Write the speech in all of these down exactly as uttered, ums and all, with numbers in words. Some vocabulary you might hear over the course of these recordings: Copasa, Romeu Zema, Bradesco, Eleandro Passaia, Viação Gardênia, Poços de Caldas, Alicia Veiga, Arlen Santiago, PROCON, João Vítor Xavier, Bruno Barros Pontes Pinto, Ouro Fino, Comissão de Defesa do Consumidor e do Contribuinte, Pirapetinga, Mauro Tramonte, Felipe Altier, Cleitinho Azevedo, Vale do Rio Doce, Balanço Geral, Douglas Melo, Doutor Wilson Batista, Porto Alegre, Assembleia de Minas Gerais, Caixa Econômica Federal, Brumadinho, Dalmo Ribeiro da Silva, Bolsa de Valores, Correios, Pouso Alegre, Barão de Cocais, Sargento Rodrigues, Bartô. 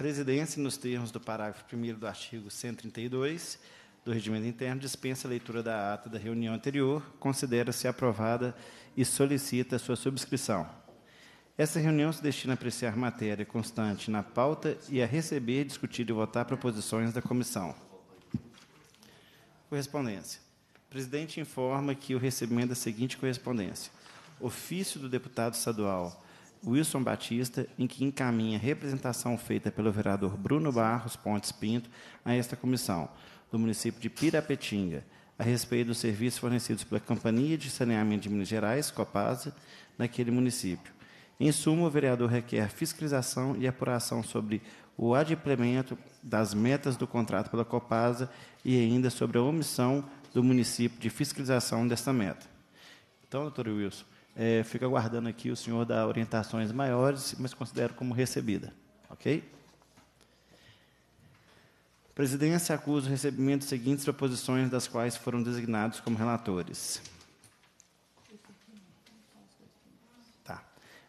presidência, nos termos do parágrafo primeiro do artigo cento e trinta e dois do Regimento Interno, dispensa a leitura da ata da reunião anterior, considera-se aprovada e solicita sua subscrição. Essa reunião se destina a apreciar matéria constante na pauta e a receber, discutir e votar proposições da comissão. Correspondência. O presidente informa que o recebimento da seguinte correspondência. Ofício do deputado estadual Wilson Batista, em que encaminha representação feita pelo vereador Bruno Barros Pontes Pinto a esta comissão, do município de Pirapetinga, a respeito dos serviços fornecidos pela Companhia de Saneamento de Minas Gerais, Copasa, naquele município. Em suma, o vereador requer fiscalização e apuração sobre o adimplemento das metas do contrato pela Copasa e ainda sobre a omissão do município de fiscalização desta meta. Então, doutor Wilson, é, fico aguardando aqui o senhor dar orientações maiores, mas considero como recebida. Ok? Presidência acusa o recebimento das seguintes proposições, das quais foram designados como relatores. Tá.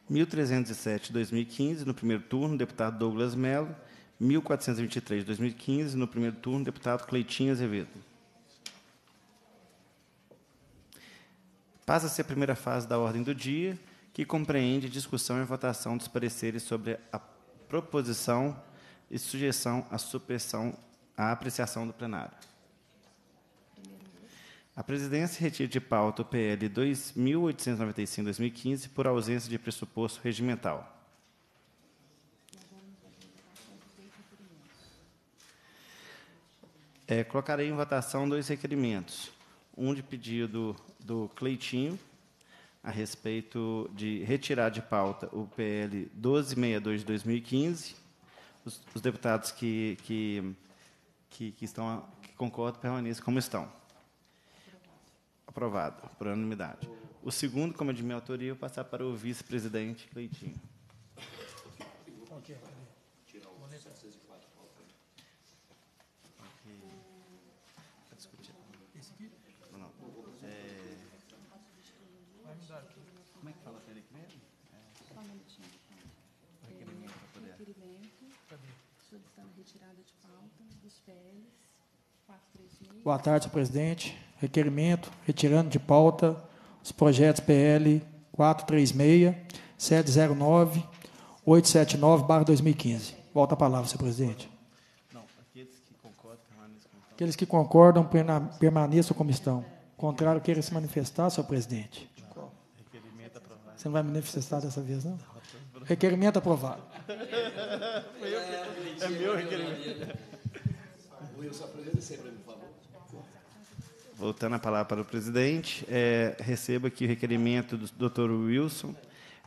mil trezentos e sete, dois mil e quinze, no primeiro turno, deputado Douglas Melo. mil quatrocentos e vinte e três, dois mil e quinze, no primeiro turno, deputado Cleitinho Azevedo. Passa-se a primeira fase da ordem do dia, que compreende discussão e votação dos pareceres sobre a proposição e sugestão à supressão à apreciação do plenário. A presidência retira de pauta o P L dois mil oitocentos e noventa e cinco, dois mil e quinze por ausência de pressuposto regimental. É, colocarei em votação dois requerimentos. Um de pedido do Cleitinho, a respeito de retirar de pauta o P L doze mil seiscentos e dois, dois mil e quinze. Os, os deputados que, que, que, que, estão, que concordam permaneçam como estão. Aprovado, por unanimidade. O segundo, como é de minha autoria, eu passar para o vice-presidente Cleitinho. Boa tarde, senhor presidente. Requerimento, retirando de pauta os projetos P L quatrocentos e trinta e seis, setecentos e nove, oitocentos e setenta e nove, barra dois mil e quinze. Volta a palavra, senhor presidente. Não, aqueles que concordam, permaneçam como estão. Aqueles que concordam, permaneçam como estão. Contrário, queira se manifestar, senhor presidente. Não, requerimento aprovado. Você não vai manifestar dessa vez, não? Requerimento aprovado. É meu requerimento. Voltando a palavra para o presidente, é, recebo aqui o requerimento do doutor Wilson,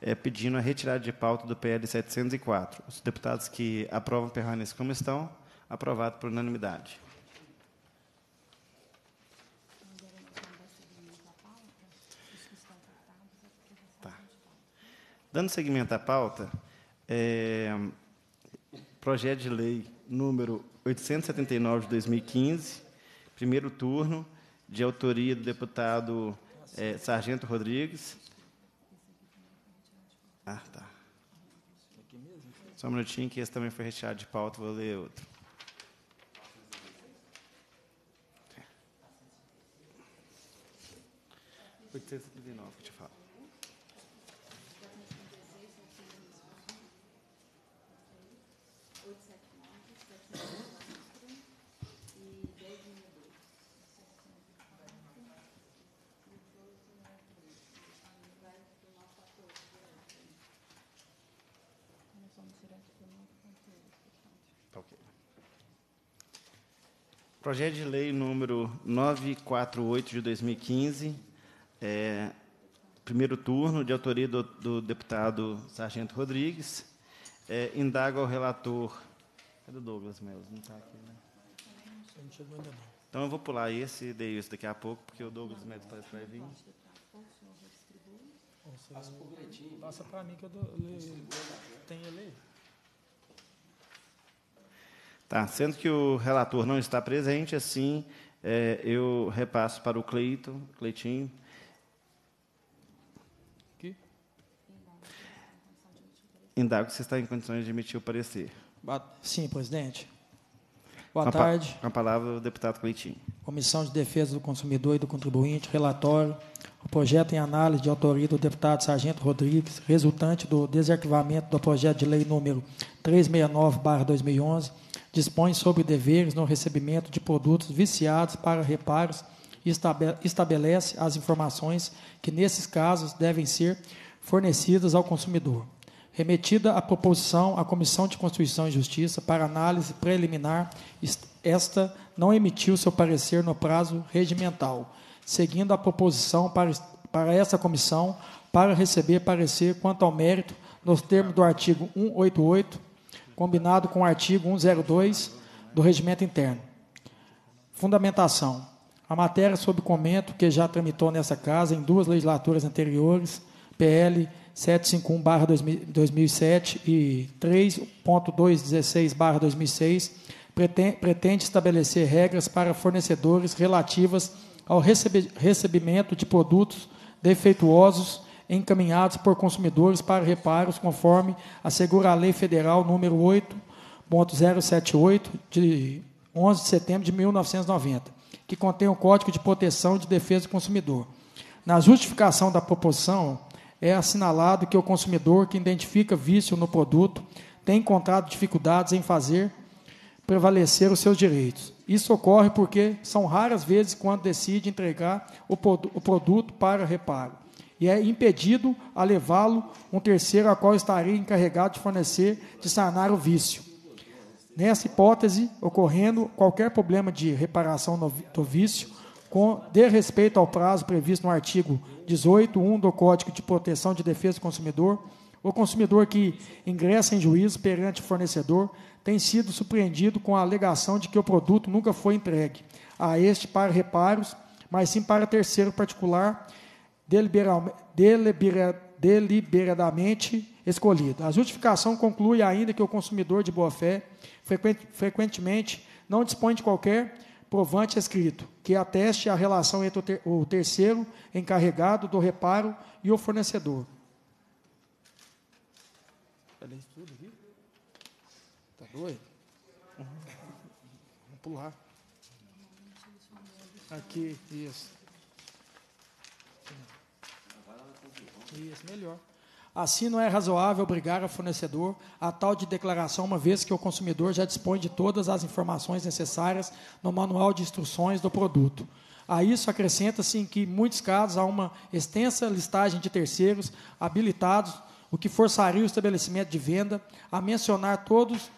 é, pedindo a retirada de pauta do P L setecentos e quatro. Os deputados que aprovam permanecem como estão. Aprovado por unanimidade. Tá. Dando seguimento à pauta, é, projeto de lei número oitocentos e setenta e nove, de dois mil e quinze, primeiro turno, de autoria do deputado é, Sargento Rodrigues. Ah, tá. Só um minutinho, que esse também foi retirado de pauta, vou ler outro. oitocentos e setenta e nove, que eu te falo. Projeto de lei número novecentos e quarenta e oito, de dois mil e quinze, é, primeiro turno, de autoria do, do deputado Sargento Rodrigues, é, indaga ao relator... Cadê o Douglas Melo? Não está aqui, né? Não chegou ainda, não. Então, eu vou pular esse e dei isso daqui a pouco, porque o Douglas Melo está para vir. Passa para mim que eu dou... Tem ele aí. Tá, sendo que o relator não está presente, assim, é, eu repasso para o Cleito, Cleitinho. Aqui. Indago se está em condições de emitir o parecer. Sim, presidente. Boa tarde. Com a palavra, o deputado Cleitinho. Comissão de Defesa do Consumidor e do Contribuinte, relatório. O projeto em análise de autoria do deputado Sargento Rodrigues, resultante do desarquivamento do projeto de lei número trezentos e sessenta e nove barra dois mil e onze, dispõe sobre deveres no recebimento de produtos viciados para reparos e estabelece as informações que, nesses casos, devem ser fornecidas ao consumidor. Remetida a proposição à Comissão de Constituição e Justiça para análise preliminar, esta não emitiu seu parecer no prazo regimental, seguindo a proposição para, para essa comissão para receber parecer quanto ao mérito nos termos do artigo cento e oitenta e oito, combinado com o artigo cento e dois do Regimento Interno. Fundamentação. A matéria sob comento que já tramitou nessa Casa em duas legislaturas anteriores, P L setecentos e cinquenta e um barra dois mil e sete e trezentos e dezesseis barra dois mil e seis, pretende estabelecer regras para fornecedores relativas ao recebimento de produtos defeituosos encaminhados por consumidores para reparos, conforme assegura a Lei Federal número oito ponto zero setenta e oito, de onze de setembro de mil novecentos e noventa, que contém o Código de Proteção e de Defesa do Consumidor. Na justificação da proposição, é assinalado que o consumidor que identifica vício no produto tem encontrado dificuldades em fazer prevalecer os seus direitos. Isso ocorre porque são raras vezes quando decide entregar o, o produto para reparo e é impedido a levá-lo um terceiro a qual estaria encarregado de fornecer, de sanar o vício. Nessa hipótese, ocorrendo qualquer problema de reparação no, do vício, com de respeito ao prazo previsto no artigo dezoito ponto um do Código de Proteção e de Defesa do Consumidor, o consumidor que ingressa em juízo perante o fornecedor tem sido surpreendido com a alegação de que o produto nunca foi entregue a este para reparos, mas sim para terceiro particular deliberadamente escolhido. A justificação conclui ainda que o consumidor de boa-fé frequentemente não dispõe de qualquer provante escrito que ateste a relação entre o, ter o terceiro encarregado do reparo e o fornecedor. Oi. Uhum. Vamos pular. Aqui, isso. Isso, melhor. Assim, não é razoável obrigar o fornecedor a tal de declaração, uma vez que o consumidor já dispõe de todas as informações necessárias no manual de instruções do produto. A isso acrescenta-se em que, em muitos casos, há uma extensa listagem de terceiros habilitados, o que forçaria o estabelecimento de venda a mencionar todos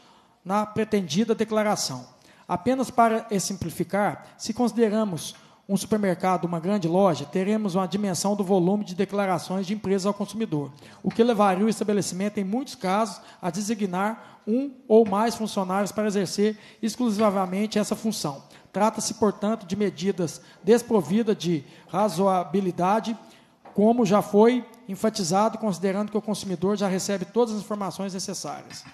na pretendida declaração. Apenas para exemplificar, se consideramos um supermercado uma grande loja, teremos uma dimensão do volume de declarações de empresas ao consumidor, o que levaria o estabelecimento, em muitos casos, a designar um ou mais funcionários para exercer exclusivamente essa função. Trata-se, portanto, de medidas desprovidas de razoabilidade, como já foi enfatizado, considerando que o consumidor já recebe todas as informações necessárias.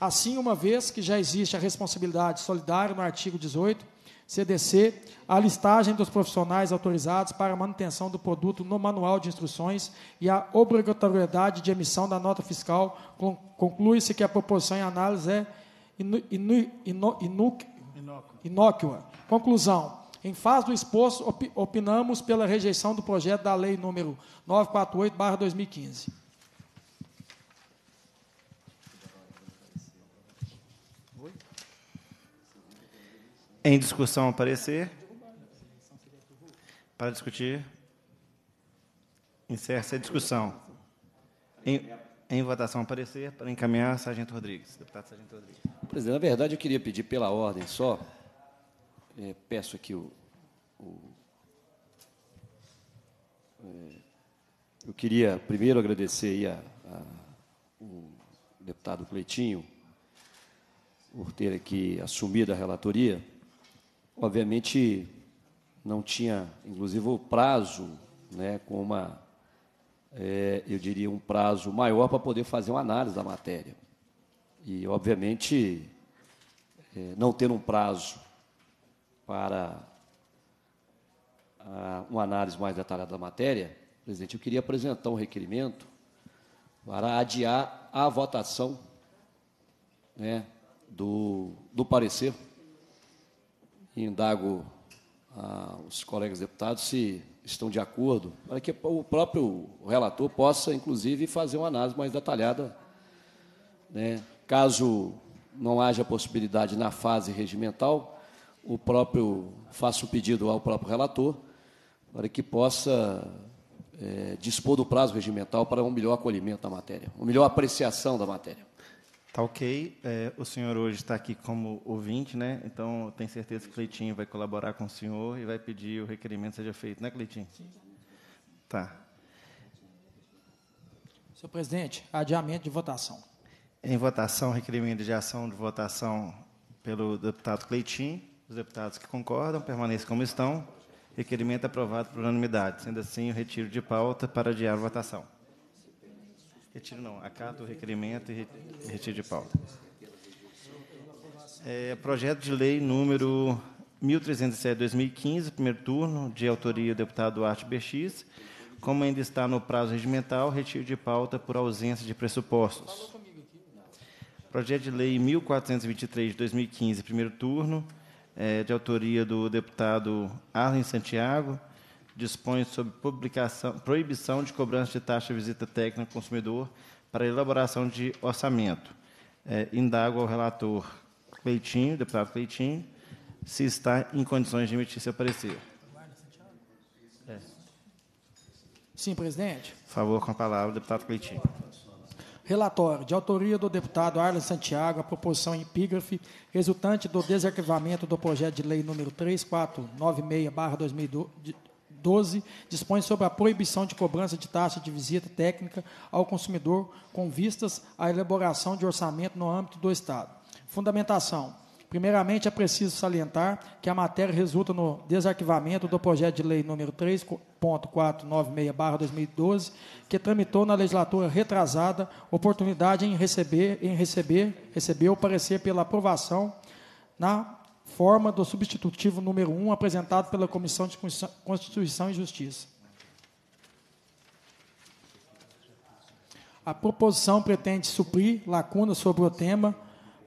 Assim, uma vez que já existe a responsabilidade solidária no artigo dezoito, C D C, a listagem dos profissionais autorizados para a manutenção do produto no manual de instruções e a obrigatoriedade de emissão da nota fiscal, conclui-se que a proposição em análise é inu, inu, inu, inu, inócua. Conclusão. Em face do exposto, opinamos pela rejeição do projeto da lei número novecentos e quarenta e oito barra dois mil e quinze. Em discussão, parecer. Para discutir. Encerra-se a discussão. Em, em votação, parecer. Para encaminhar, Sargento Rodrigues. Deputado Sargento Rodrigues. Presidente, na verdade, eu queria pedir pela ordem só. É, peço aqui o. o é, eu queria primeiro agradecer aí a, a, o deputado Cleitinho por ter aqui assumido a relatoria. Obviamente, não tinha, inclusive, o prazo, né, com uma, é, eu diria, um prazo maior para poder fazer uma análise da matéria. E, obviamente, é, não ter um prazo para a, uma análise mais detalhada da matéria, presidente, eu queria apresentar um requerimento para adiar a votação né, do, do parecer. E indago aos colegas deputados se estão de acordo, para que o próprio relator possa, inclusive, fazer uma análise mais detalhada, né? Caso não haja possibilidade na fase regimental, o próprio, faço o pedido ao próprio relator para que possa é, dispor do prazo regimental para um melhor acolhimento da matéria, uma melhor apreciação da matéria. Tá ok. É, o senhor hoje está aqui como ouvinte, né? Então, tenho certeza que o Cleitinho vai colaborar com o senhor e vai pedir o requerimento seja feito, né, Cleitinho? Sim. Tá. Senhor presidente, adiamento de votação. Em votação, requerimento de ação de votação pelo deputado Cleitinho. Os deputados que concordam permaneçam como estão. Requerimento aprovado por unanimidade. Sendo assim, o retiro de pauta para adiar a votação. Retiro não, acato o requerimento e retiro de pauta. É, projeto de lei número mil trezentos e sete barra dois mil e quinze, primeiro turno, de autoria do deputado Duarte B X. Como ainda está no prazo regimental, retiro de pauta por ausência de pressupostos. Projeto de lei mil quatrocentos e vinte e três de dois mil e quinze, primeiro turno, é, de autoria do deputado Arlen Santiago, dispõe sobre publicação, proibição de cobrança de taxa de visita técnica ao consumidor para elaboração de orçamento. É, indago ao relator Cleitinho, deputado Cleitinho, se está em condições de emitir seu parecer. É. Sim, presidente. Por favor, com a palavra, deputado Cleitinho. Relatório de autoria do deputado Arlen Santiago, a proposição em epígrafe, resultante do desarquivamento do projeto de lei número três mil quatrocentos e noventa e seis barra dois mil e doze, dispõe sobre a proibição de cobrança de taxa de visita técnica ao consumidor com vistas à elaboração de orçamento no âmbito do Estado. Fundamentação. Primeiramente, é preciso salientar que a matéria resulta no desarquivamento do projeto de lei número três mil quatrocentos e noventa e seis barra dois mil e doze, que tramitou na legislatura retrasada, oportunidade em receber, em receber, recebeu o parecer pela aprovação na forma do substitutivo número um apresentado pela Comissão de Constituição e Justiça. A proposição pretende suprir lacunas sobre o tema,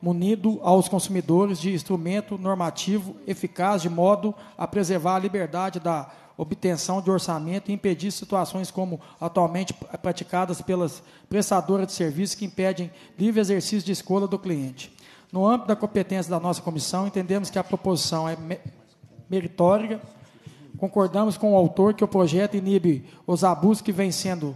munindo aos consumidores de instrumento normativo eficaz de modo a preservar a liberdade da obtenção de orçamento e impedir situações como atualmente praticadas pelas prestadoras de serviços que impedem livre exercício de escolha do cliente. No âmbito da competência da nossa comissão, entendemos que a proposição é meritória, concordamos com o autor que o projeto inibe os abusos que vêm sendo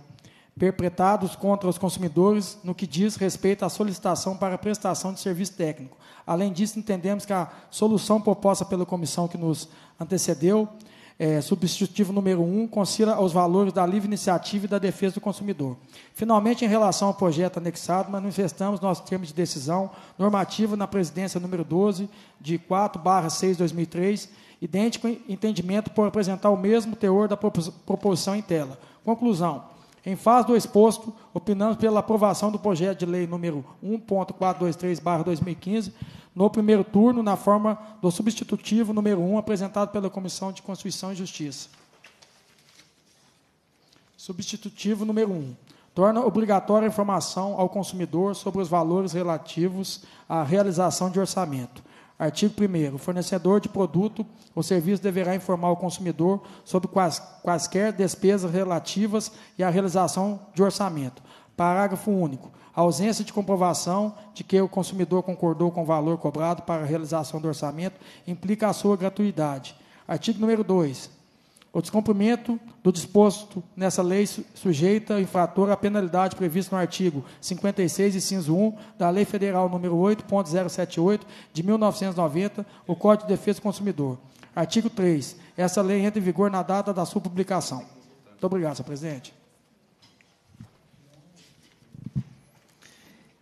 perpetrados contra os consumidores no que diz respeito à solicitação para prestação de serviço técnico. Além disso, entendemos que a solução proposta pela comissão que nos antecedeu, é, substitutivo número um, concilia os valores da livre iniciativa e da defesa do consumidor. Finalmente, em relação ao projeto anexado, manifestamos nosso termo de decisão normativa na presidência número doze, de quatro barra seis barra dois mil e três, idêntico entendimento por apresentar o mesmo teor da proposição em tela. Conclusão. Em face do exposto, opinamos pela aprovação do projeto de lei número um mil quatrocentos e vinte e três barra dois mil e quinze, no primeiro turno, na forma do substitutivo número um, apresentado pela Comissão de Constituição e Justiça. Substitutivo número um. Torna obrigatória a informação ao consumidor sobre os valores relativos à realização de orçamento. Artigo primeiro. O fornecedor de produto ou serviço deverá informar o consumidor sobre quais, quaisquer despesas relativas e à realização de orçamento. Parágrafo único. A ausência de comprovação de que o consumidor concordou com o valor cobrado para a realização do orçamento implica a sua gratuidade. Artigo número dois. O descumprimento do disposto nessa lei sujeita o infrator à penalidade prevista no artigo cinquenta e seis, inciso um, da Lei Federal número oito mil quatrocentos e setenta e oito, de mil novecentos e noventa, o Código de Defesa do Consumidor. Artigo três. Essa lei entra em vigor na data da sua publicação. Muito obrigado, senhor presidente.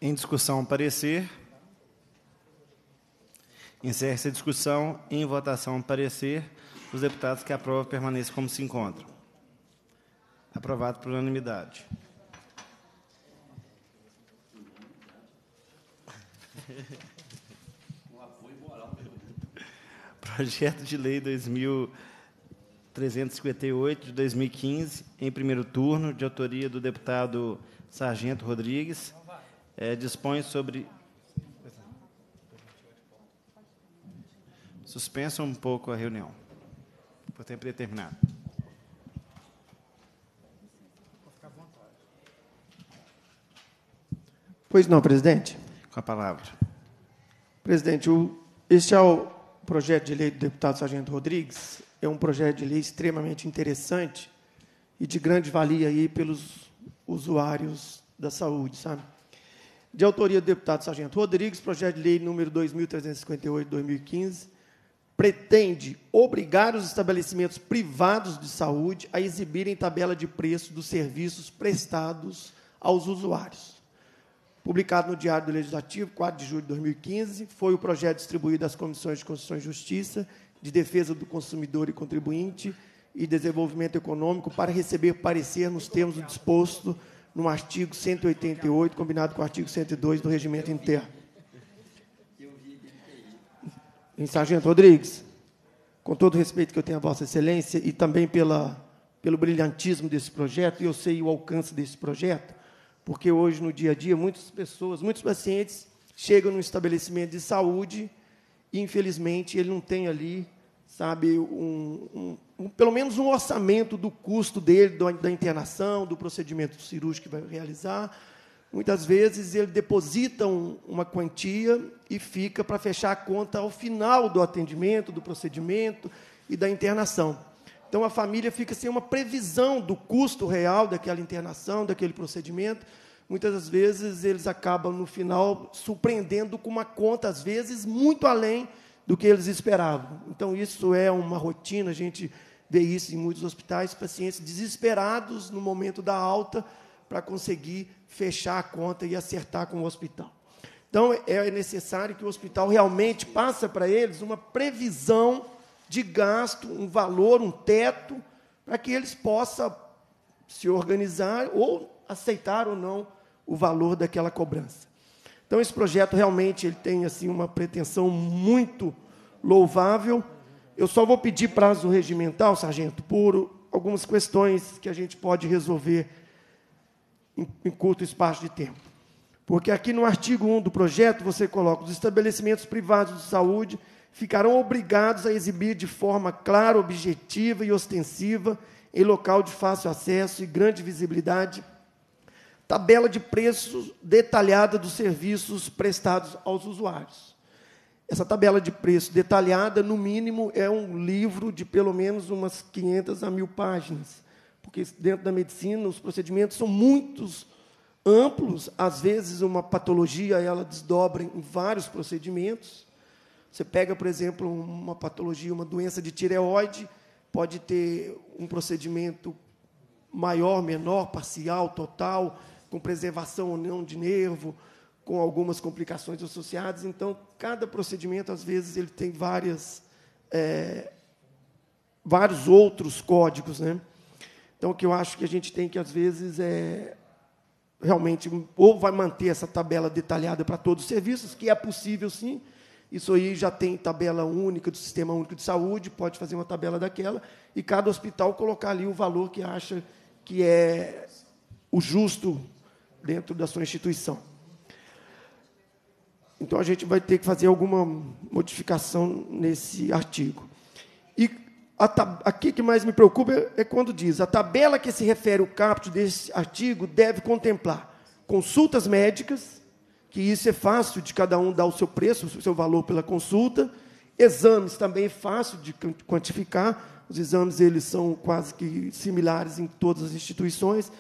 Em discussão, parecer. Encerra-se a discussão. Em votação, parecer. Os deputados que aprovam permaneçam como se encontram. Aprovado por unanimidade. Um apoio moral. Projeto de Lei dois mil trezentos e cinquenta e oito de dois mil e quinze, em primeiro turno, de autoria do deputado Sargento Rodrigues, é, dispõe sobre Suspenso um pouco a reunião, por tempo determinado. Pois não, presidente. Com a palavra. Presidente, o, este é o projeto de lei do deputado Sargento Rodrigues, é um projeto de lei extremamente interessante e de grande valia aí pelos usuários da saúde, sabe? De autoria do deputado Sargento Rodrigues, projeto de lei número dois mil trezentos e cinquenta e oito, dois mil e quinze, pretende obrigar os estabelecimentos privados de saúde a exibirem tabela de preço dos serviços prestados aos usuários. Publicado no Diário do Legislativo, quatro de julho de dois mil e quinze, foi o projeto distribuído às Comissões de Constituição e Justiça, de Defesa do Consumidor e Contribuinte e Desenvolvimento Econômico para receber parecer nos termos do disposto no artigo cento e oitenta e oito, combinado com o artigo cento e dois do Regimento Interno. Em Sargento Rodrigues, com todo o respeito que eu tenho a Vossa Excelência e também pela, pelo brilhantismo desse projeto, e eu sei o alcance desse projeto, porque hoje, no dia a dia, muitas pessoas, muitos pacientes chegam num estabelecimento de saúde e, infelizmente, ele não tem ali, sabe, um, um, um, pelo menos um orçamento do custo dele, do, da internação, do procedimento cirúrgico que vai realizar. Muitas vezes, ele deposita um, uma quantia e fica para fechar a conta ao final do atendimento, do procedimento e da internação. Então, a família fica sem uma previsão do custo real daquela internação, daquele procedimento. Muitas das vezes, eles acabam, no final, surpreendendo com uma conta, às vezes, muito além do que eles esperavam. Então, isso é uma rotina, a gente vê isso em muitos hospitais, pacientes desesperados no momento da alta para conseguir fechar a conta e acertar com o hospital. Então, é necessário que o hospital realmente passe para eles uma previsão de gasto, um valor, um teto, para que eles possam se organizar ou aceitar ou não o valor daquela cobrança. Então, esse projeto realmente ele tem assim, uma pretensão muito louvável. Eu só vou pedir prazo regimental, sargento, por algumas questões que a gente pode resolver em, em curto espaço de tempo. Porque aqui no artigo um do projeto, você coloca os estabelecimentos privados de saúde ficarão obrigados a exibir de forma clara, objetiva e ostensiva, em local de fácil acesso e grande visibilidade, tabela de preços detalhada dos serviços prestados aos usuários. Essa tabela de preço detalhada, no mínimo, é um livro de pelo menos umas quinhentas a mil páginas, porque dentro da medicina os procedimentos são muitos amplos, às vezes uma patologia ela desdobra em vários procedimentos. Você pega, por exemplo, uma patologia, uma doença de tireoide, pode ter um procedimento maior, menor, parcial, total, com preservação ou não de nervo, com algumas complicações associadas. Então, cada procedimento, às vezes, ele tem várias, é, vários outros códigos, né? Então, o que eu acho que a gente tem que, às vezes, é realmente, ou vai manter essa tabela detalhada para todos os serviços, que é possível, sim. Isso aí já tem tabela única do Sistema Único de Saúde, pode fazer uma tabela daquela, e cada hospital colocar ali o valor que acha que é o justo dentro da sua instituição. Então, a gente vai ter que fazer alguma modificação nesse artigo. E a aqui que mais me preocupa é quando diz, a tabela que se refere ao caput desse artigo deve contemplar consultas médicas, que isso é fácil de cada um dar o seu preço, o seu valor pela consulta. Exames também é fácil de quantificar. Os exames eles são quase que similares em todas as instituições.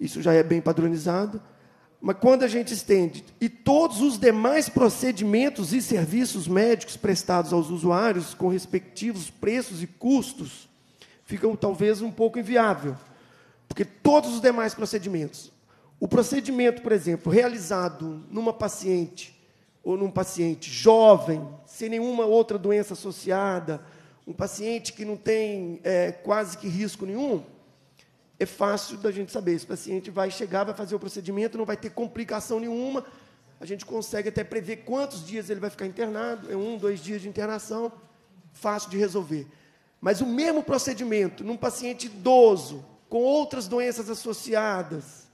Isso já é bem padronizado. Mas, quando a gente estende, e todos os demais procedimentos e serviços médicos prestados aos usuários, com respectivos preços e custos, ficam, talvez, um pouco inviável. Porque todos os demais procedimentos... O procedimento, por exemplo, realizado numa paciente ou num paciente jovem, sem nenhuma outra doença associada, um paciente que não tem é, quase que risco nenhum, é fácil da gente saber. Esse paciente vai chegar, vai fazer o procedimento, não vai ter complicação nenhuma, a gente consegue até prever quantos dias ele vai ficar internado, é um, dois dias de internação, fácil de resolver. Mas o mesmo procedimento num paciente idoso, com outras doenças associadas,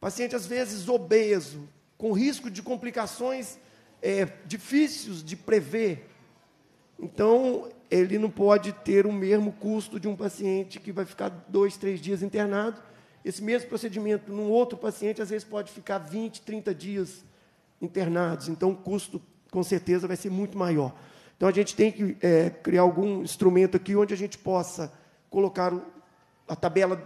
paciente, às vezes, obeso, com risco de complicações é, difíceis de prever, Então, ele não pode ter o mesmo custo de um paciente que vai ficar dois, três dias internado. Esse mesmo procedimento, num outro paciente, às vezes pode ficar vinte, trinta dias internados. Então, o custo, com certeza, vai ser muito maior. Então, a gente tem que é, criar algum instrumento aqui onde a gente possa colocar o, a tabela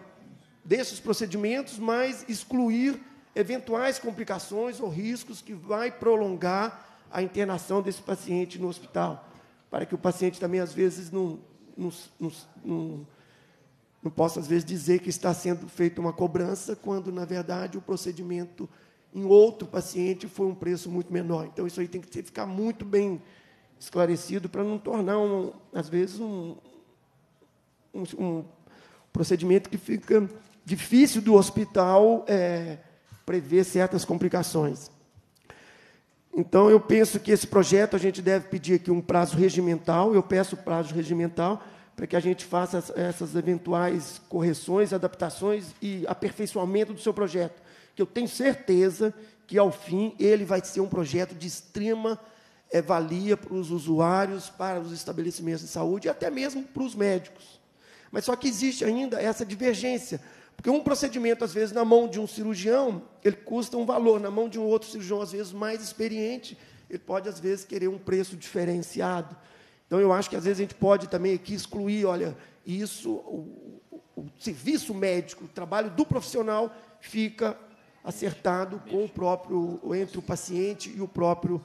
desses procedimentos, mas excluir eventuais complicações ou riscos que vai prolongar a internação desse paciente no hospital, para que o paciente também, às vezes, não, não, não, não, não possa, às vezes, dizer que está sendo feita uma cobrança, quando, na verdade, o procedimento em outro paciente foi um preço muito menor. Então, isso aí tem que ficar muito bem esclarecido para não tornar, um, às vezes, um, um, um procedimento que fica difícil do hospital é, prever certas complicações. Então, eu penso que esse projeto a gente deve pedir aqui um prazo regimental, eu peço prazo regimental para que a gente faça essas eventuais correções, adaptações e aperfeiçoamento do seu projeto, que eu tenho certeza que, ao fim, ele vai ser um projeto de extrema é valia para os usuários, para os estabelecimentos de saúde e até mesmo para os médicos. Mas só que existe ainda essa divergência, porque um procedimento, às vezes, na mão de um cirurgião, ele custa um valor, na mão de um outro cirurgião, às vezes, mais experiente, ele pode, às vezes, querer um preço diferenciado. Então, eu acho que, às vezes, a gente pode também aqui excluir, olha, isso, o, o, o serviço médico, o trabalho do profissional fica acertado com o próprio, entre o paciente e o próprio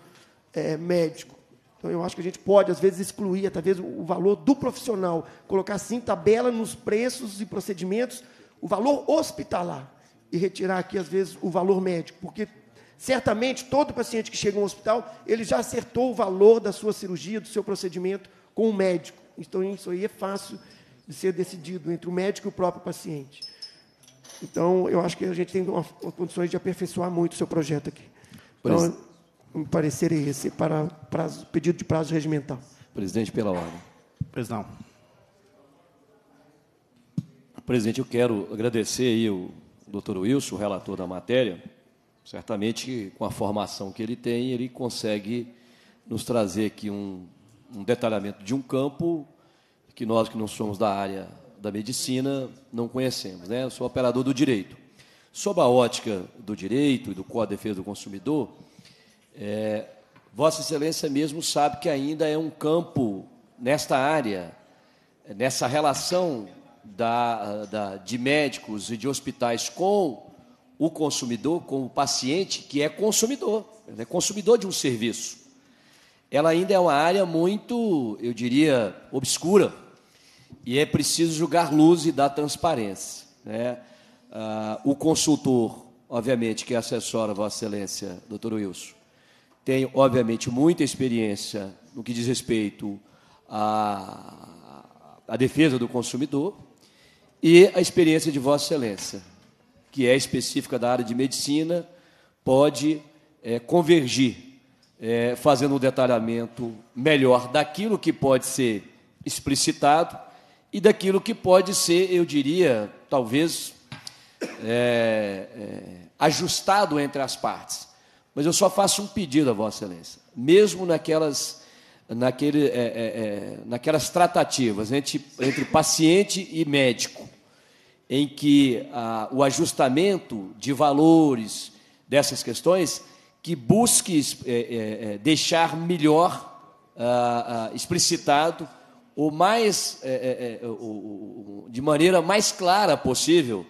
É, médico. Então, eu acho que a gente pode, às vezes, excluir, até mesmo, o valor do profissional, colocar, sim, tabela nos preços e procedimentos, o valor hospitalar, e retirar aqui, às vezes, o valor médico, porque, certamente, todo paciente que chega a um hospital, ele já acertou o valor da sua cirurgia, do seu procedimento, com o médico. Então, isso aí é fácil de ser decidido entre o médico e o próprio paciente. Então, eu acho que a gente tem uma, uma condições de aperfeiçoar muito o seu projeto aqui. Por então, isso. Me parecer é esse, para prazo, pedido de prazo regimental. Presidente, pela ordem. Presidão. Presidente, eu quero agradecer aí o doutor Wilson, o relator da matéria. Certamente, com a formação que ele tem, ele consegue nos trazer aqui um, um detalhamento de um campo que nós, que não somos da área da medicina, não conhecemos, né? Eu sou operador do direito. Sob a ótica do direito e do Código de Defesa do Consumidor, É, Vossa Excelência mesmo sabe que ainda é um campo, nesta área, nessa relação da, da, de médicos e de hospitais com o consumidor, com o paciente, que é consumidor, é consumidor de um serviço. Ela ainda é uma área muito, eu diria, obscura, e é preciso jogar luz e dar transparência, né? Ah, o consultor, obviamente, que assessora Vossa Excelência, doutor Wilson, tem, obviamente, muita experiência no que diz respeito à, à defesa do consumidor e a experiência de Vossa Excelência, que é específica da área de medicina, pode é, convergir, é, fazendo um detalhamento melhor daquilo que pode ser explicitado e daquilo que pode ser, eu diria, talvez, é, é, ajustado entre as partes. Mas eu só faço um pedido a Vossa Excelência. Mesmo naquelas, naquele, é, é, naquelas tratativas entre, entre paciente e médico, em que a, o ajustamento de valores dessas questões, que busque é, é, deixar melhor a, a, explicitado, ou mais, é, é, é, o, o, de maneira mais clara possível,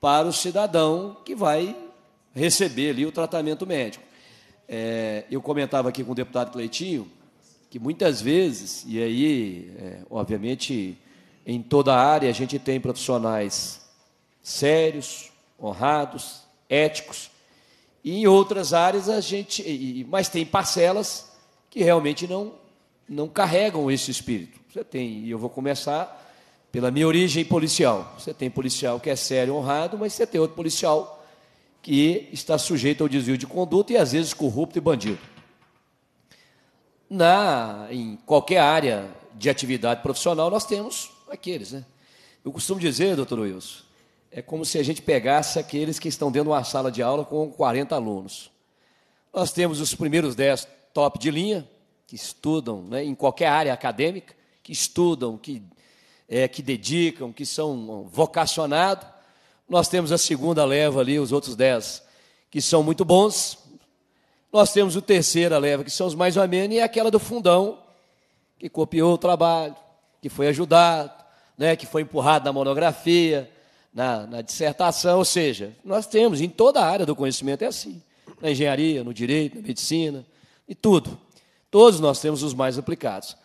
para o cidadão que vai receber ali o tratamento médico. É, eu comentava aqui com o deputado Cleitinho que muitas vezes, e aí, é, obviamente, em toda a área a gente tem profissionais sérios, honrados, éticos, e em outras áreas a gente... E, mas tem parcelas que realmente não, não carregam esse espírito. Você tem, e eu vou começar pela minha origem policial, você tem policial que é sério, honrado, mas você tem outro policial que está sujeito ao desvio de conduta e, às vezes, corrupto e bandido. Na, em qualquer área de atividade profissional, nós temos aqueles, né? Eu costumo dizer, doutor Wilson, é como se a gente pegasse aqueles que estão dentro de uma sala de aula com quarenta alunos. Nós temos os primeiros dez top de linha, que estudam, né, em qualquer área acadêmica, que estudam, que, é, que dedicam, que são vocacionados. Nós temos a segunda leva ali, os outros dez, que são muito bons. Nós temos o terceira leva, que são os mais ou menos, e aquela do fundão, que copiou o trabalho, que foi ajudado, né, que foi empurrado na monografia, na, na dissertação. Ou seja, nós temos, em toda a área do conhecimento é assim, na engenharia, no direito, na medicina, e tudo. Todos nós temos os mais aplicados.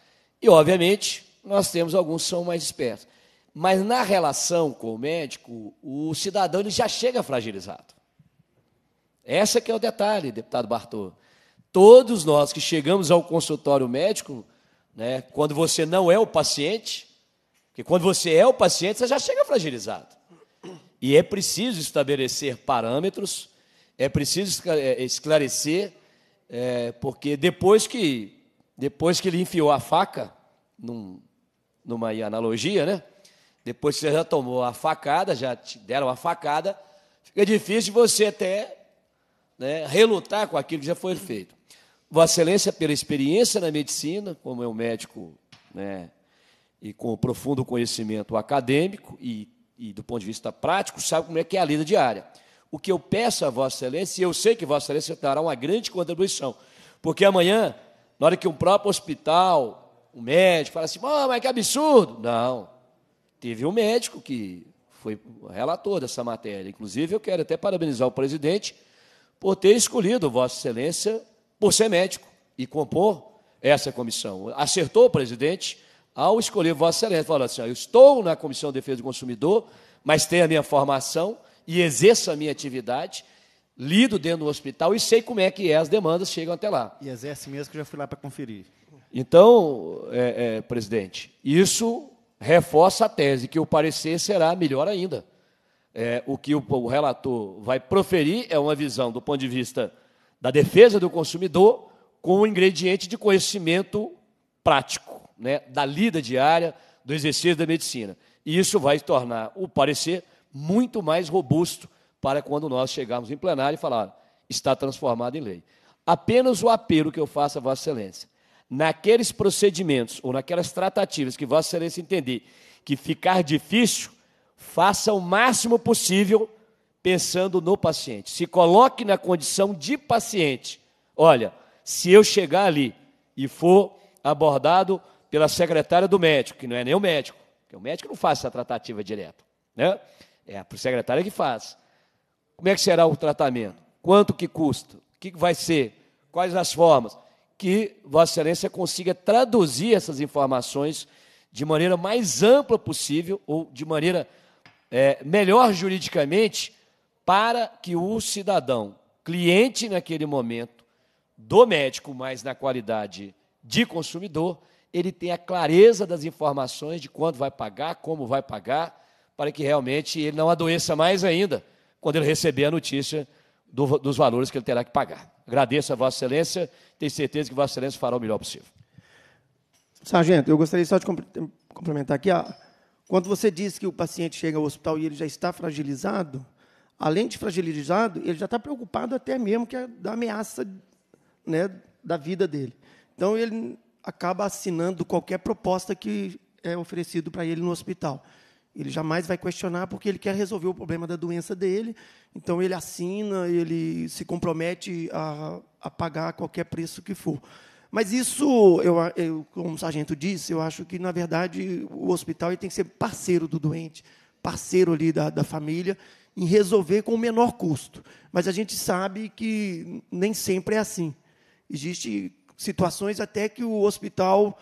E, obviamente, nós temos alguns que são mais espertos. Mas, na relação com o médico, o cidadão ele já chega fragilizado. Esse que é o detalhe, deputado Bartô. Todos nós que chegamos ao consultório médico, né, quando você não é o paciente, porque quando você é o paciente, você já chega fragilizado. E é preciso estabelecer parâmetros, é preciso esclarecer, é, porque depois que, depois que ele enfiou a faca, num, numa analogia, né, depois que você já tomou a facada, já te deram a facada, fica difícil você até... né, relutar com aquilo que já foi feito. Vossa Excelência, pela experiência na medicina, como é um médico, né, e com profundo conhecimento acadêmico e, e do ponto de vista prático, sabe como é que é a lida diária. O que eu peço a Vossa Excelência, e eu sei que Vossa Excelência dará uma grande contribuição, porque amanhã, na hora que um próprio hospital, um médico, fala assim, oh, mas que absurdo! Não. Teve um médico que foi relator dessa matéria. Inclusive, eu quero até parabenizar o presidente por ter escolhido Vossa Excelência por ser médico e compor essa comissão. Acertou o presidente ao escolher Vossa Excelência. Falou assim, ó, eu estou na Comissão de Defesa do Consumidor, mas tenho a minha formação e exerço a minha atividade, lido dentro do hospital e sei como é que é, as demandas chegam até lá. E exerce mesmo, que eu já fui lá para conferir. Então, é, é, presidente, isso reforça a tese, que o parecer será melhor ainda. É, o que o, o relator vai proferir é uma visão do ponto de vista da defesa do consumidor com o ingrediente de conhecimento prático, né, da lida diária, do exercício da medicina. E isso vai tornar o parecer muito mais robusto para quando nós chegarmos em plenário e falar está transformado em lei. Apenas o apelo que eu faço a Vossa Excelência, naqueles procedimentos ou naquelas tratativas que Vossa Excelência entender que ficar difícil, faça o máximo possível pensando no paciente. Se coloque na condição de paciente. Olha, se eu chegar ali e for abordado pela secretária do médico, que não é nem o médico, porque o médico não faz essa tratativa direta, né? É a secretária que faz. Como é que será o tratamento? Quanto que custa? O que vai ser? Quais as formas? Que Vossa Excelência consiga traduzir essas informações de maneira mais ampla possível ou de maneira... É, melhor juridicamente, para que o cidadão, cliente naquele momento, do médico, mas na qualidade de consumidor, ele tenha clareza das informações de quanto vai pagar, como vai pagar, para que realmente ele não adoeça mais ainda, quando ele receber a notícia do, dos valores que ele terá que pagar. Agradeço a Vossa Excelência, tenho certeza que Vossa Excelência fará o melhor possível. Sargento, eu gostaria só de complementar aqui a... Quando você diz que o paciente chega ao hospital e ele já está fragilizado, além de fragilizado, ele já está preocupado até mesmo que a, da ameaça, né, da vida dele. Então, ele acaba assinando qualquer proposta que é oferecido para ele no hospital. Ele jamais vai questionar, porque ele quer resolver o problema da doença dele. Então, ele assina, ele se compromete a, a pagar qualquer preço que for. Mas isso, eu, eu, como o sargento disse, eu acho que, na verdade, o hospital ele tem que ser parceiro do doente, parceiro ali da, da família, em resolver com o menor custo. Mas a gente sabe que nem sempre é assim. Existem situações até que o hospital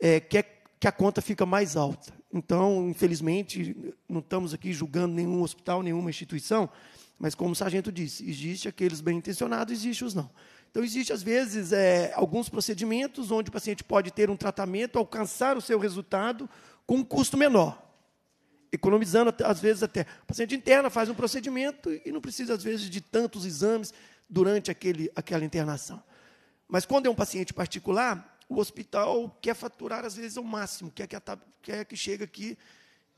é, quer que a conta fica mais alta. Então, infelizmente, não estamos aqui julgando nenhum hospital, nenhuma instituição, mas, como o sargento disse, existem aqueles bem-intencionados, existem os não. Então, existe, às vezes, é, alguns procedimentos onde o paciente pode ter um tratamento, alcançar o seu resultado com um custo menor, economizando, às vezes, até. O paciente interna faz um procedimento e não precisa, às vezes, de tantos exames durante aquele, aquela internação. Mas, quando é um paciente particular, o hospital quer faturar, às vezes, ao máximo, quer que, a, quer que chegue aqui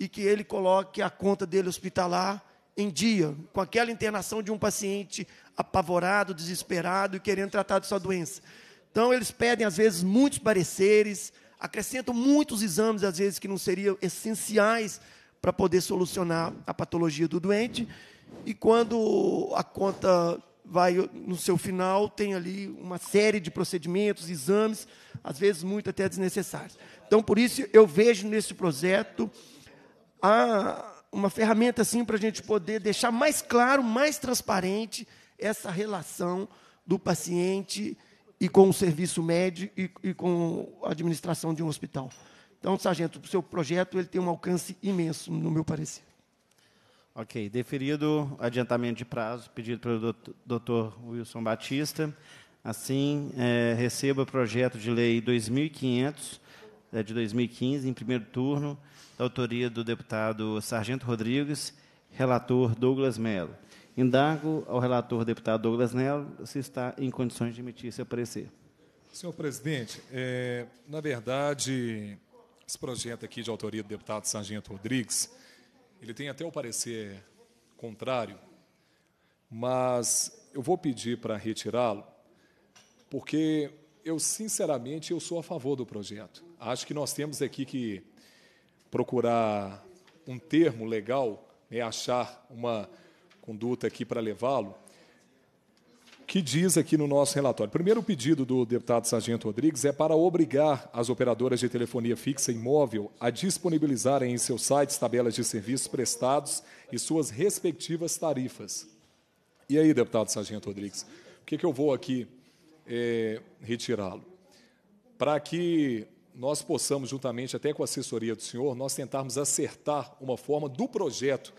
e que ele coloque a conta dele hospitalar em dia, com aquela internação de um paciente apavorado, desesperado e querendo tratar de sua doença. Então, eles pedem, às vezes, muitos pareceres, acrescentam muitos exames, às vezes, que não seriam essenciais para poder solucionar a patologia do doente. E, quando a conta vai no seu final, tem ali uma série de procedimentos, exames, às vezes, muito até desnecessários. Então, por isso, eu vejo nesse projeto a, uma ferramenta assim, para a gente poder deixar mais claro, mais transparente, essa relação do paciente e com o serviço médico e, e com a administração de um hospital. Então, sargento, o seu projeto ele tem um alcance imenso, no meu parecer. Ok. Deferido adiantamento de prazo pedido pelo doutor Wilson Batista. Assim, é, receba o projeto de lei dois mil e quinhentos, é, de dois mil e quinze, em primeiro turno, da autoria do deputado Sargento Rodrigues, relator Douglas Melo. Indago ao relator deputado Douglas Melo se está em condições de emitir seu parecer. Senhor presidente, é, na verdade, esse projeto aqui de autoria do deputado Sargento Rodrigues, ele tem até o parecer contrário, mas eu vou pedir para retirá-lo, porque eu, sinceramente, eu sou a favor do projeto. Acho que nós temos aqui que procurar um termo legal, né, achar uma conduta aqui para levá-lo, que diz aqui no nosso relatório. Primeiro, o pedido do deputado Sargento Rodrigues é para obrigar as operadoras de telefonia fixa e móvel a disponibilizarem em seus sites tabelas de serviços prestados e suas respectivas tarifas. E aí, deputado Sargento Rodrigues, o que, que eu vou aqui É, retirá-lo, para que nós possamos, juntamente até com a assessoria do senhor, nós tentarmos acertar uma forma do projeto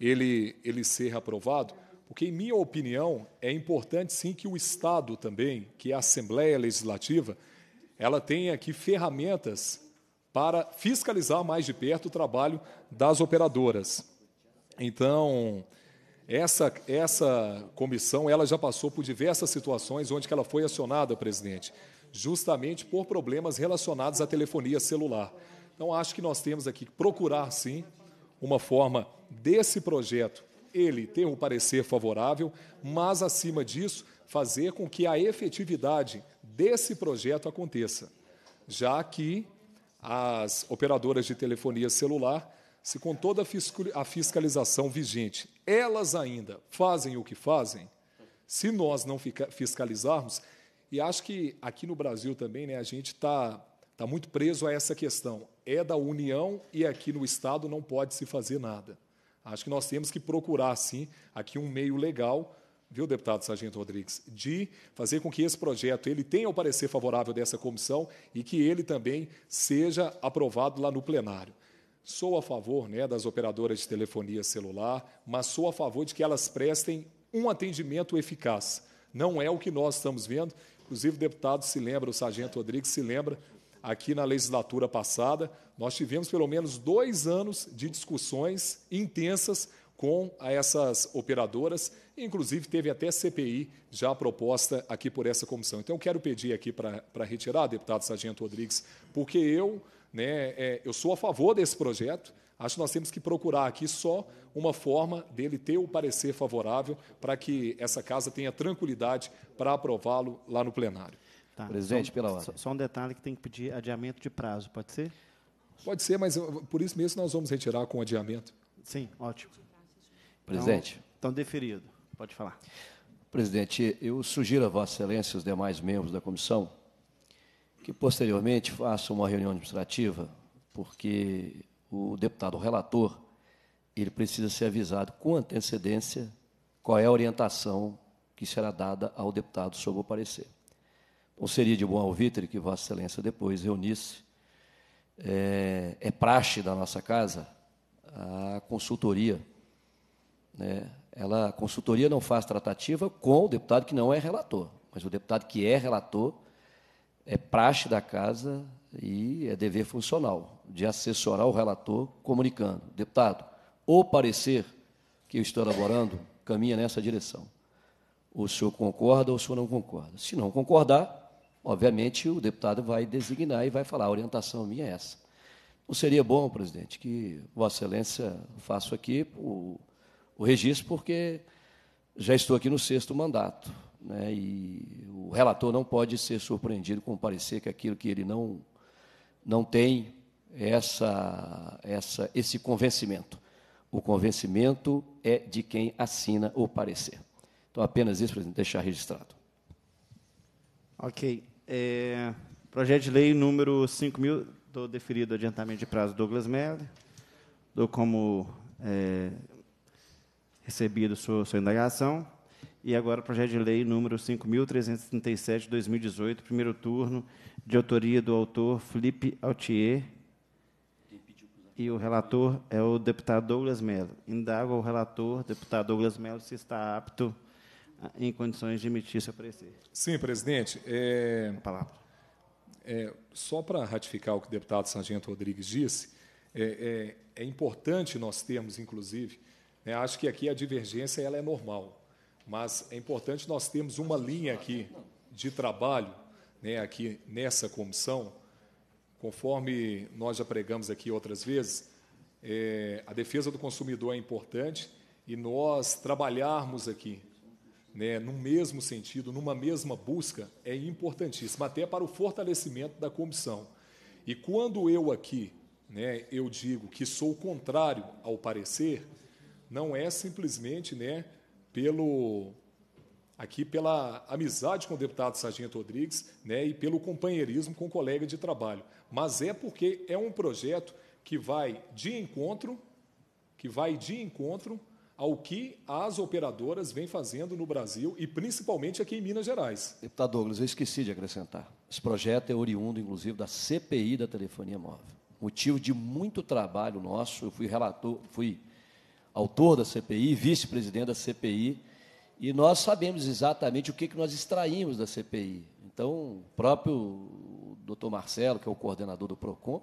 ele, ele ser aprovado, porque, em minha opinião, é importante, sim, que o Estado também, que a Assembleia Legislativa, ela tenha aqui ferramentas para fiscalizar mais de perto o trabalho das operadoras. Então, Essa, essa comissão ela já passou por diversas situações onde que ela foi acionada, presidente, justamente por problemas relacionados à telefonia celular. Então, acho que nós temos aqui que procurar, sim, uma forma desse projeto, ele ter um parecer favorável, mas, acima disso, fazer com que a efetividade desse projeto aconteça, já que as operadoras de telefonia celular, se com toda a fiscalização vigente, elas ainda fazem o que fazem, se nós não fiscalizarmos, e acho que aqui no Brasil também, né, a gente está tá muito preso a essa questão, é da União e aqui no Estado não pode se fazer nada. Acho que nós temos que procurar, sim, aqui um meio legal, viu, deputado Sargento Rodrigues, de fazer com que esse projeto ele tenha o parecer favorável dessa comissão e que ele também seja aprovado lá no plenário. Sou a favor, né, das operadoras de telefonia celular, mas sou a favor de que elas prestem um atendimento eficaz. Não é o que nós estamos vendo. Inclusive, o deputado se lembra, o sargento Rodrigues se lembra, aqui na legislatura passada, nós tivemos pelo menos dois anos de discussões intensas com essas operadoras, inclusive teve até C P I já proposta aqui por essa comissão. Então, eu quero pedir aqui para retirar, deputado sargento Rodrigues, porque eu... Né, é, eu sou a favor desse projeto, acho que nós temos que procurar aqui só uma forma dele ter o parecer favorável para que essa casa tenha tranquilidade para aprová-lo lá no plenário. Tá. Presidente, só, pela ordem. Só, só um detalhe que tem que pedir adiamento de prazo, pode ser? Pode ser, mas por isso mesmo nós vamos retirar com adiamento. Sim, ótimo. Presidente. Então, então deferido, pode falar. Presidente, eu sugiro a Vossa Excelência e os demais membros da comissão que, posteriormente, faça uma reunião administrativa, porque o deputado relator ele precisa ser avisado com antecedência qual é a orientação que será dada ao deputado sobre o parecer. Então, seria de bom alvitre que Vossa Excelência depois reunisse. É, é praxe da nossa casa a consultoria. Né? Ela, a consultoria não faz tratativa com o deputado que não é relator, mas o deputado que é relator é praxe da casa e é dever funcional de assessorar o relator comunicando. Deputado, o parecer que eu estou elaborando caminha nessa direção. O senhor concorda ou o senhor não concorda? Se não concordar, obviamente, o deputado vai designar e vai falar, a orientação minha é essa. Não seria bom, presidente, que Vossa Excelência faça aqui o, o registro, porque já estou aqui no sexto mandato. né, e o relator não pode ser surpreendido com o parecer que aquilo que ele não, não tem essa, essa, esse convencimento. O convencimento é de quem assina o parecer. Então, apenas isso, presidente, deixar registrado. Ok. É, projeto de lei número cinco mil, do deferido adiantamento de prazo Douglas Melo, dou como é, recebido sua, sua indagação. E agora o projeto de lei número cinco mil trezentos e trinta e sete, de dois mil e dezoito, primeiro turno, de autoria do autor Felipe Altier, e o relator é o deputado Douglas Melo. Indago ao relator, deputado Douglas Melo, se está apto em condições de emitir seu parecer. Sim, presidente. É, a palavra. É, só para ratificar o que o deputado Sargento Rodrigues disse, é, é, é importante nós termos, inclusive, né, acho que aqui a divergência ela é normal, mas é importante nós termos uma linha aqui de trabalho, né, aqui nessa comissão. Conforme nós já pregamos aqui outras vezes, é, a defesa do consumidor é importante e nós trabalharmos aqui, né, no mesmo sentido, numa mesma busca, é importantíssimo, até para o fortalecimento da comissão. E quando eu aqui, né, eu digo que sou contrário ao parecer, não é simplesmente, né, pelo... aqui pela amizade com o deputado Sargento Rodrigues, né, e pelo companheirismo com o colega de trabalho. Mas é porque é um projeto que vai de encontro, que vai de encontro ao que as operadoras vêm fazendo no Brasil e principalmente aqui em Minas Gerais. Deputado Douglas, eu esqueci de acrescentar. Esse projeto é oriundo, inclusive, da C P I da telefonia móvel. Motivo de muito trabalho nosso. Eu fui relator, fui autor da C P I, vice-presidente da C P I. E nós sabemos exatamente o que nós extraímos da C P I. Então, o próprio doutor Marcelo, que é o coordenador do PROCON,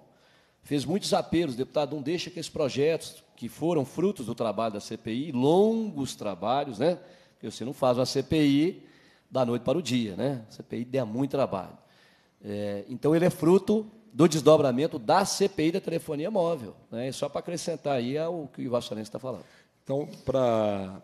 fez muitos apelos. Deputado, não deixa que esses projetos, que foram frutos do trabalho da C P I, longos trabalhos, né? Porque você não faz uma C P I da noite para o dia, né? A C P I dá muito trabalho. É, então, ele é fruto do desdobramento da C P I da telefonia móvel, né? Só para acrescentar aí ao que o Vossa Excelência está falando. Então, para...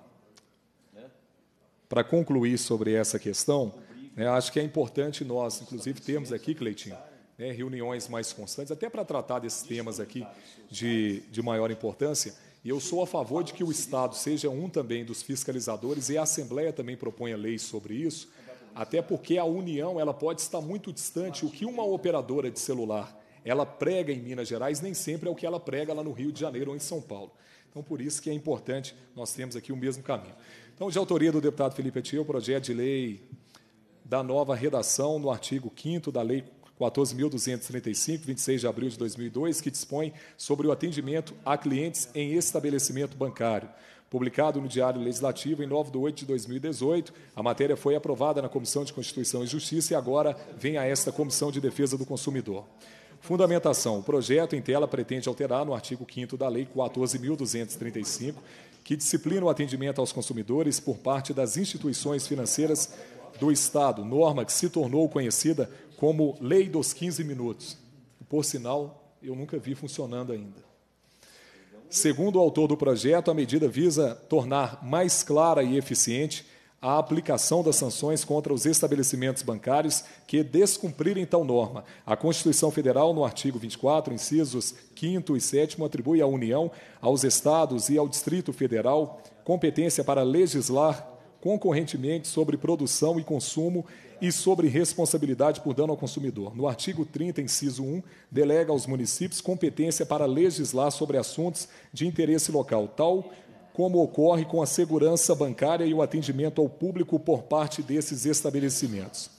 Para concluir sobre essa questão, né, acho que é importante nós, inclusive, termos aqui, Cleitinho, né, reuniões mais constantes, até para tratar desses temas aqui de, de maior importância. E eu sou a favor de que o Estado seja um também dos fiscalizadores e a Assembleia também proponha leis sobre isso, até porque a União ela pode estar muito distante. O que uma operadora de celular ela prega em Minas Gerais nem sempre é o que ela prega lá no Rio de Janeiro ou em São Paulo. Então, por isso que é importante nós termos aqui o mesmo caminho. Então, de autoria do deputado Felipe Altier, o projeto de lei da nova redação no artigo quinto da Lei quatorze mil duzentos e trinta e cinco, vinte e seis de abril de dois mil e dois, que dispõe sobre o atendimento a clientes em estabelecimento bancário. Publicado no Diário Legislativo em nove de agosto de dois mil e dezoito, a matéria foi aprovada na Comissão de Constituição e Justiça e agora vem a esta Comissão de Defesa do Consumidor. Fundamentação. O projeto em tela pretende alterar no artigo quinto da Lei quatorze mil duzentos e trinta e cinco, que disciplina o atendimento aos consumidores por parte das instituições financeiras do Estado, norma que se tornou conhecida como Lei dos quinze minutos. Por sinal, eu nunca vi funcionando ainda. Segundo o autor do projeto, a medida visa tornar mais clara e eficiente a aplicação das sanções contra os estabelecimentos bancários que descumprirem tal norma. A Constituição Federal, no artigo vinte e quatro, incisos quinto e sétimo, atribui à União, aos Estados e ao Distrito Federal competência para legislar concorrentemente sobre produção e consumo e sobre responsabilidade por dano ao consumidor. No artigo trinta, inciso um, delega aos municípios competência para legislar sobre assuntos de interesse local, tal como ocorre com a segurança bancária e o atendimento ao público por parte desses estabelecimentos.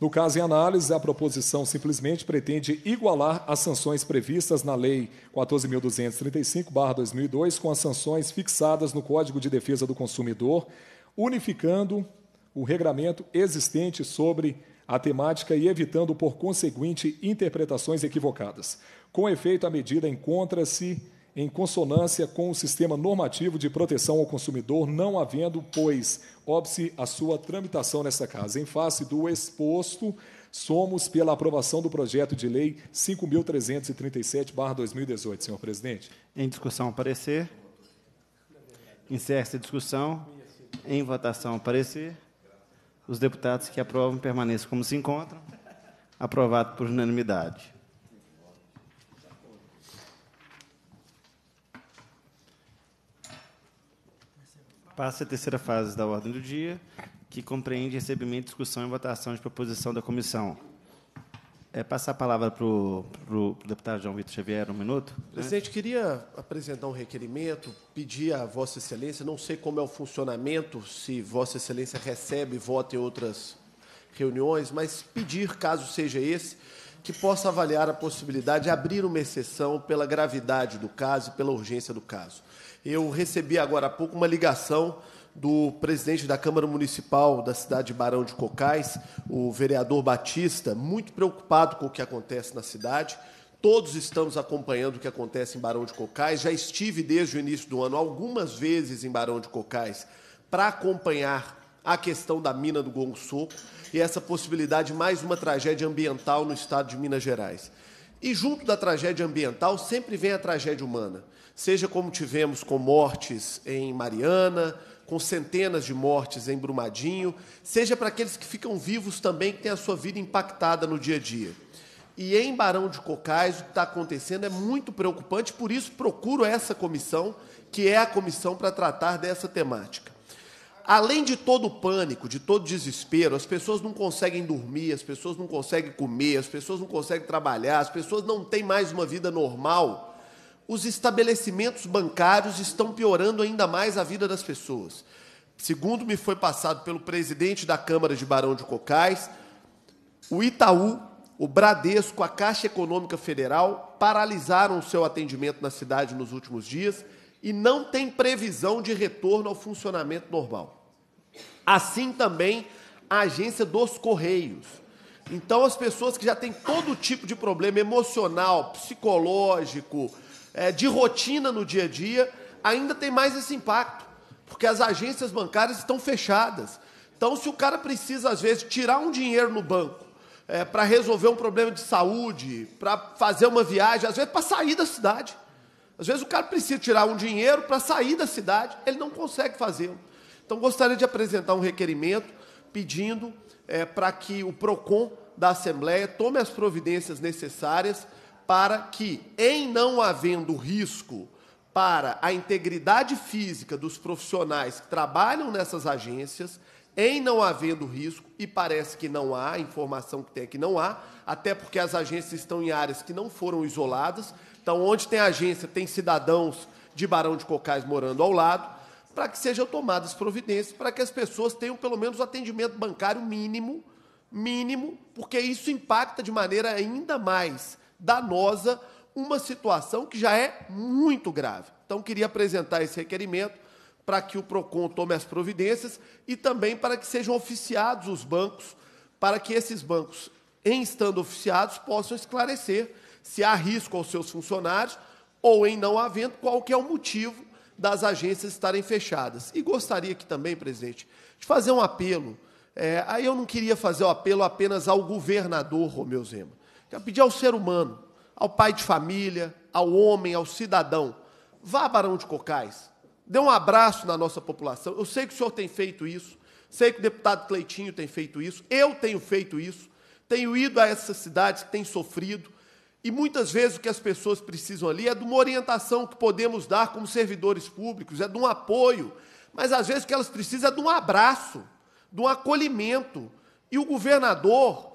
No caso em análise, a proposição simplesmente pretende igualar as sanções previstas na Lei quatorze mil duzentos e trinta e cinco barra dois mil e dois com as sanções fixadas no Código de Defesa do Consumidor, unificando o regramento existente sobre a temática e evitando, por conseguinte, interpretações equivocadas. Com efeito, a medida encontra-se em consonância com o sistema normativo de proteção ao consumidor, não havendo, pois, óbice a sua tramitação nesta Casa. Em face do exposto, somos pela aprovação do projeto de lei cinco mil trezentos e trinta e sete barra dois mil e dezoito, senhor presidente. Em discussão, parecer. Encerra-se a discussão. Em votação, parecer. Os deputados que aprovam permaneçam como se encontram. Aprovado por unanimidade. Passa a terceira fase da ordem do dia, que compreende recebimento, discussão e votação de proposição da comissão. É passar a palavra para o, para o deputado João Vítor Xavier, um minuto. Presidente, queria apresentar um requerimento, pedir a Vossa Excelência, não sei como é o funcionamento, se Vossa Excelência recebe, vota em outras reuniões, mas pedir, caso seja esse, que possa avaliar a possibilidade de abrir uma exceção pela gravidade do caso e pela urgência do caso. Eu recebi agora há pouco uma ligação do presidente da Câmara Municipal da cidade de Barão de Cocais, o vereador Batista, muito preocupado com o que acontece na cidade. Todos estamos acompanhando o que acontece em Barão de Cocais. Já estive desde o início do ano algumas vezes em Barão de Cocais para acompanhar a questão da mina do Gongo Soco e essa possibilidade de mais uma tragédia ambiental no estado de Minas Gerais. E junto da tragédia ambiental sempre vem a tragédia humana. Seja como tivemos com mortes em Mariana, com centenas de mortes em Brumadinho, seja para aqueles que ficam vivos também, que têm a sua vida impactada no dia a dia. E em Barão de Cocais, o que está acontecendo é muito preocupante, por isso procuro essa comissão, que é a comissão para tratar dessa temática. Além de todo o pânico, de todo o desespero, as pessoas não conseguem dormir, as pessoas não conseguem comer, as pessoas não conseguem trabalhar, as pessoas não têm mais uma vida normal. Os estabelecimentos bancários estão piorando ainda mais a vida das pessoas. Segundo me foi passado pelo presidente da Câmara de Barão de Cocais, o Itaú, o Bradesco, a Caixa Econômica Federal paralisaram o seu atendimento na cidade nos últimos dias e não tem previsão de retorno ao funcionamento normal. Assim também a agência dos Correios. Então, as pessoas que já têm todo tipo de problema emocional, psicológico, É, de rotina no dia a dia, ainda tem mais esse impacto, porque as agências bancárias estão fechadas. Então, se o cara precisa, às vezes, tirar um dinheiro no banco é, para resolver um problema de saúde, para fazer uma viagem, às vezes para sair da cidade. Às vezes o cara precisa tirar um dinheiro para sair da cidade, ele não consegue fazê-lo. Então, gostaria de apresentar um requerimento pedindo é, para que o PROCON da Assembleia tome as providências necessárias para que, em não havendo risco para a integridade física dos profissionais que trabalham nessas agências, em não havendo risco, e parece que não há, a informação que tem é que não há, até porque as agências estão em áreas que não foram isoladas, então, onde tem agência, tem cidadãos de Barão de Cocais morando ao lado, para que sejam tomadas providências, para que as pessoas tenham, pelo menos, o atendimento bancário mínimo, mínimo, porque isso impacta de maneira ainda mais danosa, uma situação que já é muito grave. Então, queria apresentar esse requerimento para que o PROCON tome as providências e também para que sejam oficiados os bancos, para que esses bancos, em estando oficiados, possam esclarecer se há risco aos seus funcionários ou, em não havendo, qual que é o motivo das agências estarem fechadas. E gostaria aqui também, presidente, de fazer um apelo. É, aí eu não queria fazer o apelo apenas ao governador Romeu Zema. Quero pedir ao ser humano, ao pai de família, ao homem, ao cidadão, vá a Barão de Cocais, dê um abraço na nossa população. Eu sei que o senhor tem feito isso, sei que o deputado Cleitinho tem feito isso, eu tenho feito isso, tenho ido a essas cidades que têm sofrido, e muitas vezes o que as pessoas precisam ali é de uma orientação que podemos dar como servidores públicos, é de um apoio, mas às vezes o que elas precisam é de um abraço, de um acolhimento. E o governador...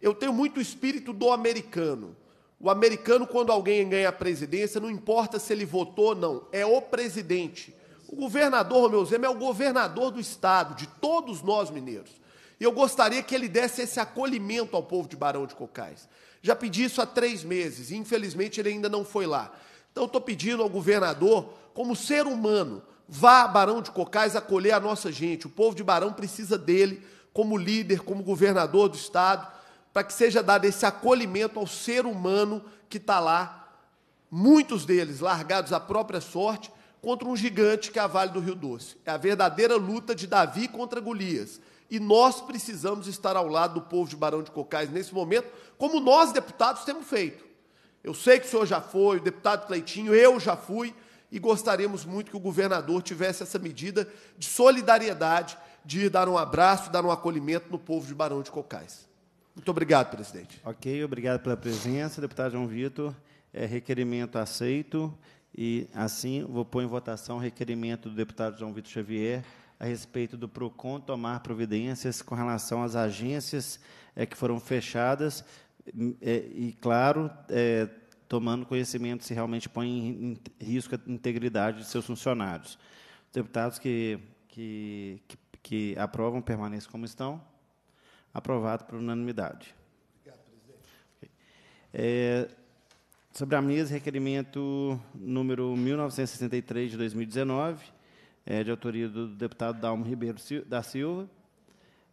Eu tenho muito espírito do americano. O americano, quando alguém ganha a presidência, não importa se ele votou ou não, é o presidente. O governador Romeu Zema é o governador do estado, de todos nós mineiros. E eu gostaria que ele desse esse acolhimento ao povo de Barão de Cocais. Já pedi isso há três meses e, infelizmente, ele ainda não foi lá. Então, eu estou pedindo ao governador, como ser humano, vá a Barão de Cocais acolher a nossa gente. O povo de Barão precisa dele como líder, como governador do estado, para que seja dado esse acolhimento ao ser humano que está lá, muitos deles largados à própria sorte, contra um gigante que é a Vale do Rio Doce. É a verdadeira luta de Davi contra Golias. E nós precisamos estar ao lado do povo de Barão de Cocais nesse momento, como nós, deputados, temos feito. Eu sei que o senhor já foi, o deputado Cleitinho, eu já fui, e gostaríamos muito que o governador tivesse essa medida de solidariedade, de ir dar um abraço, dar um acolhimento no povo de Barão de Cocais. Muito obrigado, presidente. Ok, obrigado pela presença, deputado João Vítor. É, requerimento aceito e, assim, vou pôr em votação o requerimento do deputado João Vítor Xavier a respeito do PROCON tomar providências com relação às agências é, que foram fechadas é, e, claro, é, tomando conhecimento se realmente põe em risco a integridade de seus funcionários. Os deputados que, que, que, que aprovam permaneçam como estão. Aprovado por unanimidade. Obrigado, presidente. Okay. É, sobre a mesa, requerimento número mil novecentos e sessenta e três, de dois mil e dezenove, é, de autoria do deputado Dalmo Ribeiro da Silva,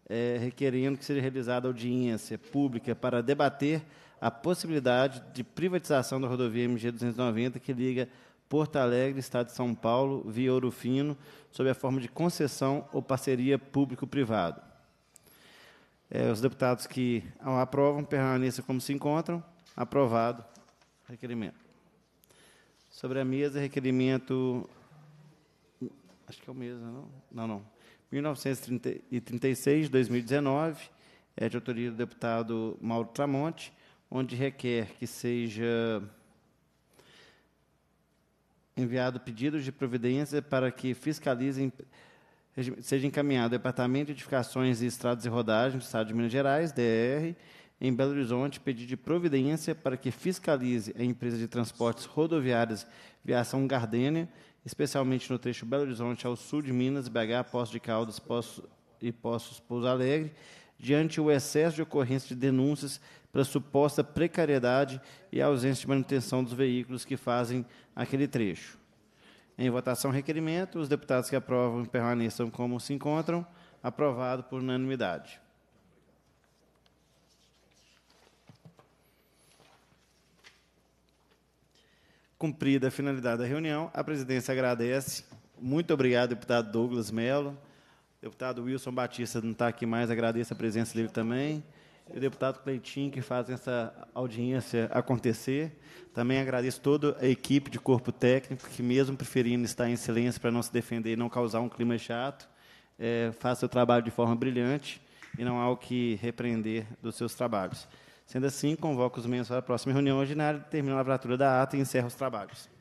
é, requerendo que seja realizada audiência pública para debater a possibilidade de privatização da rodovia M G duzentos e noventa, que liga Porto Alegre, Estado de São Paulo, via Ouro Fino, sob a forma de concessão ou parceria público-privado. É, os deputados que aprovam, permaneçam como se encontram. Aprovado. Requerimento. Sobre a mesa, requerimento... Acho que é o mesmo, não? Não, não. mil novecentos e trinta e seis, dois mil e dezenove, é de autoria do deputado Mauro Tramonte, onde requer que seja enviado pedido de providência para que fiscalizem... seja encaminhado ao Departamento de Edificações e Estradas e Rodagens do Estado de Minas Gerais, D R, em Belo Horizonte, pedir de providência para que fiscalize a empresa de transportes rodoviários Viação Gardênia, especialmente no trecho Belo Horizonte ao sul de Minas, B H, Poços de Caldas Poços e Poços Pouso Alegre, diante o excesso de ocorrência de denúncias pela suposta precariedade e ausência de manutenção dos veículos que fazem aquele trecho. Em votação, requerimento. Os deputados que aprovam permaneçam como se encontram. Aprovado por unanimidade. Cumprida a finalidade da reunião, a presidência agradece. Muito obrigado, deputado Douglas Melo. Deputado Wilson Batista não está aqui mais, agradeço a presença dele também. E o deputado Cleitinho, que faz essa audiência acontecer. Também agradeço toda a equipe de corpo técnico, que mesmo preferindo estar em silêncio para não se defender e não causar um clima chato, é, faz seu trabalho de forma brilhante e não há o que repreender dos seus trabalhos. Sendo assim, convoco os membros para a próxima reunião ordinária, termino a lavratura da ata e encerro os trabalhos.